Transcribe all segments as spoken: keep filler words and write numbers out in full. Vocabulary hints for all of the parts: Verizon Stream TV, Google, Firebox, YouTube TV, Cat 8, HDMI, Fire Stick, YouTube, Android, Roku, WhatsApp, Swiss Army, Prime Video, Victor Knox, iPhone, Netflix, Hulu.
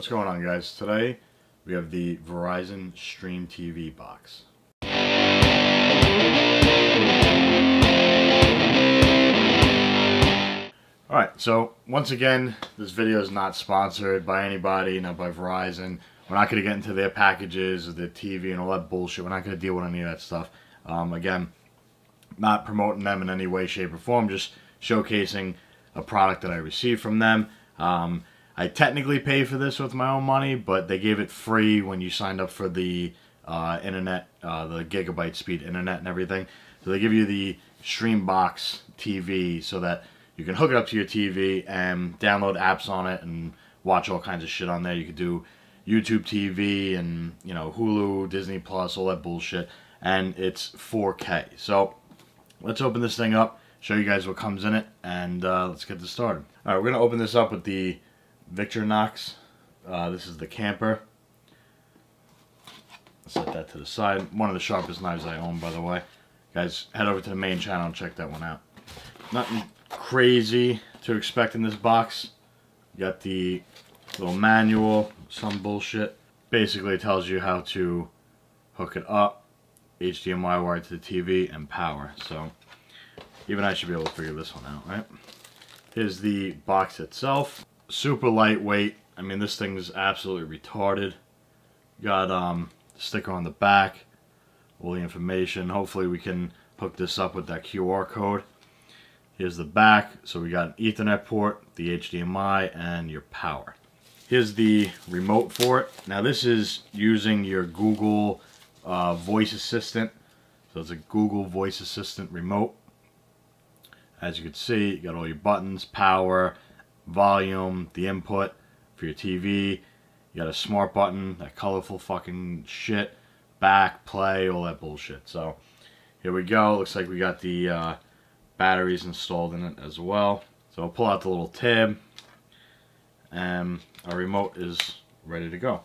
What's going on, guys? Today we have the Verizon Stream T V box. Alright, so once again, this video is not sponsored by anybody, not by Verizon. We're not going to get into their packages or their T V and all that bullshit. We're not going to deal with any of that stuff. Um, again, not promoting them in any way, shape, or form, just showcasing a product that I received from them. Um, I technically paid for this with my own money, but they gave it free when you signed up for the uh, internet, uh, the gigabyte speed internet and everything. So they give you the Streambox T V so that you can hook it up to your T V and download apps on it and watch all kinds of shit on there. You could do YouTube T V and, you know, Hulu, Disney Plus, all that bullshit. And it's four K. So let's open this thing up, show you guys what comes in it, and uh, let's get this started. All right, we're going to open this up with the Victor Knox. Uh, this is the camper. Set that to the side. One of the sharpest knives I own, by the way. Guys, head over to the main channel and check that one out. Nothing crazy to expect in this box. You got the little manual, some bullshit. Basically tells you how to hook it up, H D M I wire to the T V, and power. So even I should be able to figure this one out, right? Here's the box itself. Super lightweight. I mean, this thing's absolutely retarded. Got um sticker on the back, all the information. Hopefully we can hook this up with that Q R code. Here's the back. So we got an Ethernet port, the H D M I, and your power. Here's the remote for it. Now this is using your Google uh, voice assistant. So it's a Google voice assistant remote. As you can see, you got all your buttons, power, volume, the input for your T V. You got a smart button, that colorful fucking shit, back, play, all that bullshit. So here we go. Looks like we got the uh, batteries installed in it as well. So I'll pull out the little tab and our remote is ready to go.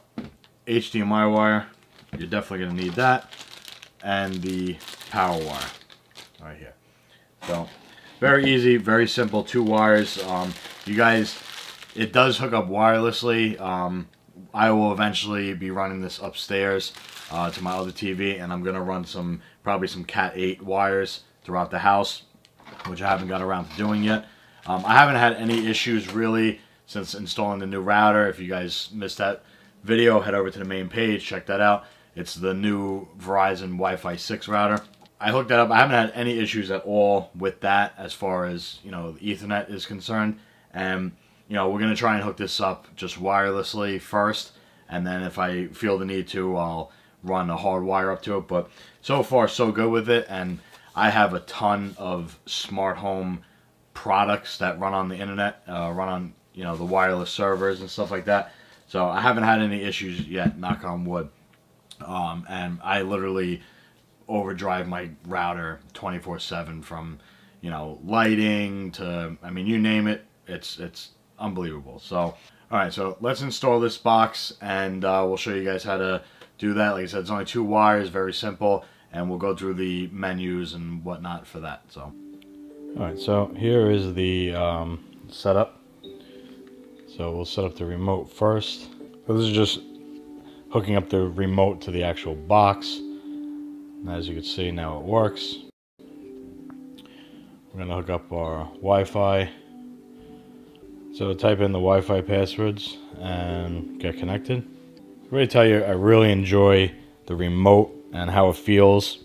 H D M I wire, you're definitely going to need that, and the power wire right here. So very easy, very simple, two wires. Um, you guys, it does hook up wirelessly. Um, I will eventually be running this upstairs uh, to my other T V, and I'm going to run some, probably some Cat eight wires throughout the house, which I haven't got around to doing yet. Um, I haven't had any issues really since installing the new router. If you guys missed that video, head over to the main page, check that out. It's the new Verizon Wi-Fi six router. I hooked that up. I haven't had any issues at all with that as far as, you know, the Ethernet is concerned. And, you know, we're going to try and hook this up just wirelessly first. And then if I feel the need to, I'll run a hard wire up to it. But so far, so good with it. And I have a ton of smart home products that run on the internet, uh, run on, you know, the wireless servers and stuff like that. So I haven't had any issues yet, knock on wood. Um, and I literally overdrive my router twenty-four seven from, you know, lighting to, I mean, you name it, it's it's unbelievable. So all right, so let's install this box and uh, we'll show you guys how to do that. Like I said, it's only two wires, very simple, and we'll go through the menus and whatnot for that. So all right, so here is the um, setup. So we'll set up the remote first. So this is just hooking up the remote to the actual box. As you can see, now it works. We're going to hook up our Wi-Fi. So type in the Wi-Fi passwords and get connected. I'm going to tell you, I really enjoy the remote and how it feels,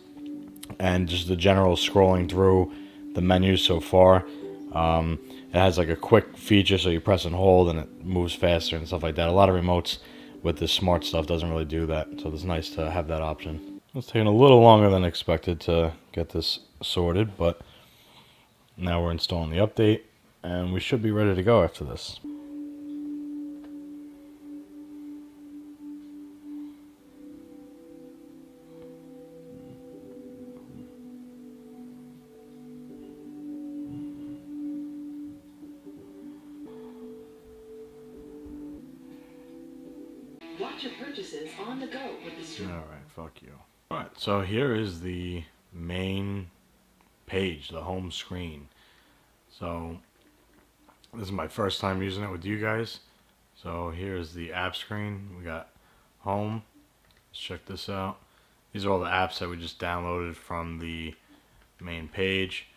and just the general scrolling through the menus so far. Um, it has like a quick feature, so you press and hold and it moves faster and stuff like that. A lot of remotes with this smart stuff doesn't really do that, so it's nice to have that option. It's taking a little longer than expected to get this sorted, but now we're installing the update, and we should be ready to go after this. Watch your purchases on the go with the stream. All right, fuck you. Alright, so here is the main page, the home screen. So this is my first time using it with you guys. So here's the app screen. We got home. Let's check this out. These are all the apps that we just downloaded from the main page.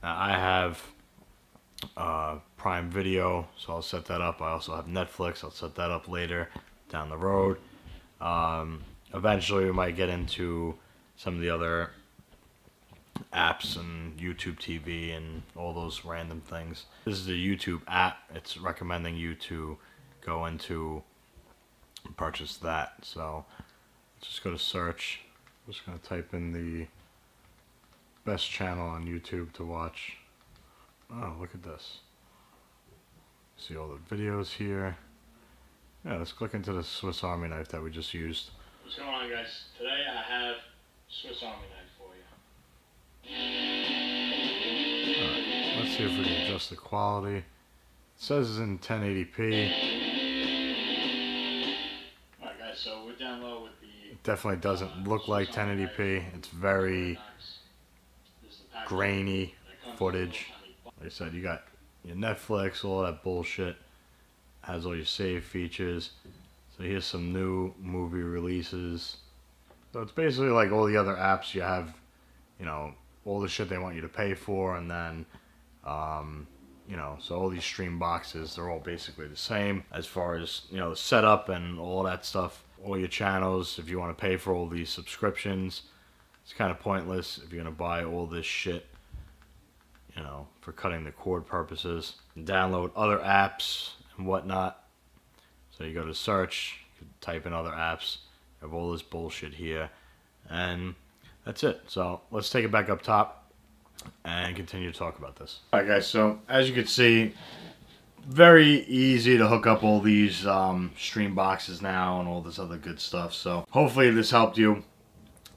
Now I have uh, Prime Video, so I'll set that up. I also have Netflix. I'll set that up later down the road. Um, eventually we might get into some of the other apps and YouTube T V and all those random things. This is a YouTube app. It's recommending you to go into and purchase that. So just go to search. I'm just going to type in the best channel on YouTube to watch. Oh, look at this. See all the videos here. Yeah, let's click into the Swiss Army knife that we just used. What's going on, guys? Today I have Swiss Army knife for you. Alright, let's see if we can adjust the quality. It says it's in ten eighty p. Alright guys, so we're down low with the... It definitely doesn't uh, look like ten eighty p. It's very grainy footage. Like I said, you got your Netflix, all that bullshit. Has all your save features. So here's some new movie releases. So it's basically like all the other apps. You have, you know, all the shit they want you to pay for, and then, um, you know, so all these stream boxes, they're all basically the same as far as, you know, the setup and all that stuff. All your channels, if you want to pay for all these subscriptions, it's kind of pointless if you're going to buy all this shit, you know, for cutting the cord purposes. And download other apps and whatnot. So you go to search, you type in other apps, you have all this bullshit here, and that's it. So let's take it back up top and continue to talk about this. All right guys, so as you can see, very easy to hook up all these um, stream boxes now and all this other good stuff. So hopefully this helped you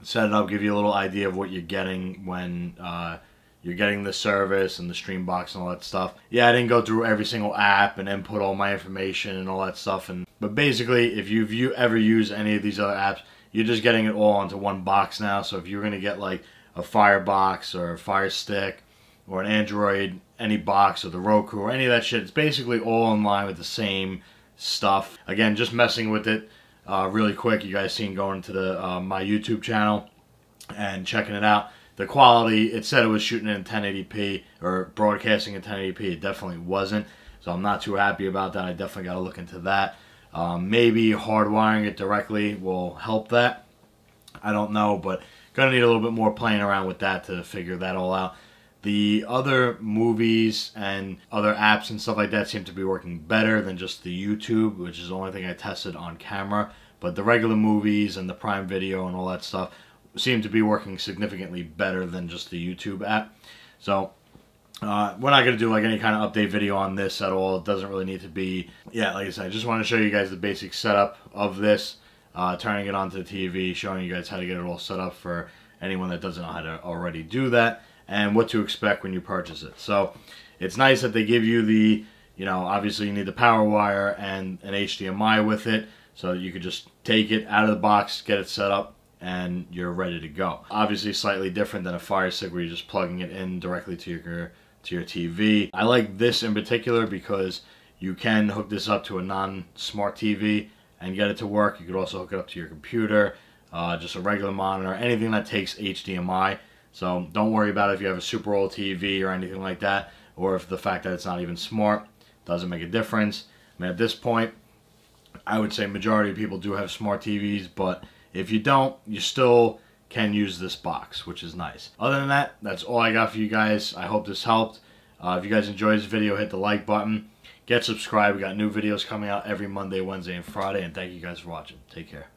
set it up, give you a little idea of what you're getting when uh, you're getting the service and the stream box and all that stuff. Yeah, I didn't go through every single app and input all my information and all that stuff. And But basically, if you've you ever used any of these other apps, you're just getting it all onto one box now. So if you're going to get like a Firebox or a Fire Stick or an Android, any box, or the Roku or any of that shit, it's basically all in line with the same stuff. Again, just messing with it uh, really quick. You guys seen going to the uh, my YouTube channel and checking it out. The quality, it said it was shooting in ten eighty p or broadcasting in ten eighty p. It definitely wasn't, so I'm not too happy about that. I definitely got to look into that. Um, maybe hardwiring it directly will help that. I don't know, but gonna need a little bit more playing around with that to figure that all out. The other movies and other apps and stuff like that seem to be working better than just the YouTube, which is the only thing I tested on camera. But the regular movies and the Prime Video and all that stuff seem to be working significantly better than just the YouTube app. So uh, we're not going to do like any kind of update video on this at all. It doesn't really need to be. Yeah, like I said, I just want to show you guys the basic setup of this, uh, turning it onto the T V, showing you guys how to get it all set up for anyone that doesn't know how to already do that, and what to expect when you purchase it. So it's nice that they give you the, you know, obviously you need the power wire and an H D M I with it, so you could just take it out of the box, get it set up, and you're ready to go. Obviously slightly different than a Fire Stick where you're just plugging it in directly to your to your T V. I like this in particular because you can hook this up to a non-smart T V and get it to work. You could also hook it up to your computer, uh, just a regular monitor, anything that takes H D M I. So don't worry about it if you have a super old T V or anything like that, or if the fact that it's not even smart doesn't make a difference. I mean, at this point, I would say majority of people do have smart T Vs, but if you don't, you still can use this box, which is nice. Other than that, that's all I got for you guys. I hope this helped. Uh, if you guys enjoyed this video, hit the like button. Get subscribed. We got new videos coming out every Monday, Wednesday, and Friday. And thank you guys for watching. Take care.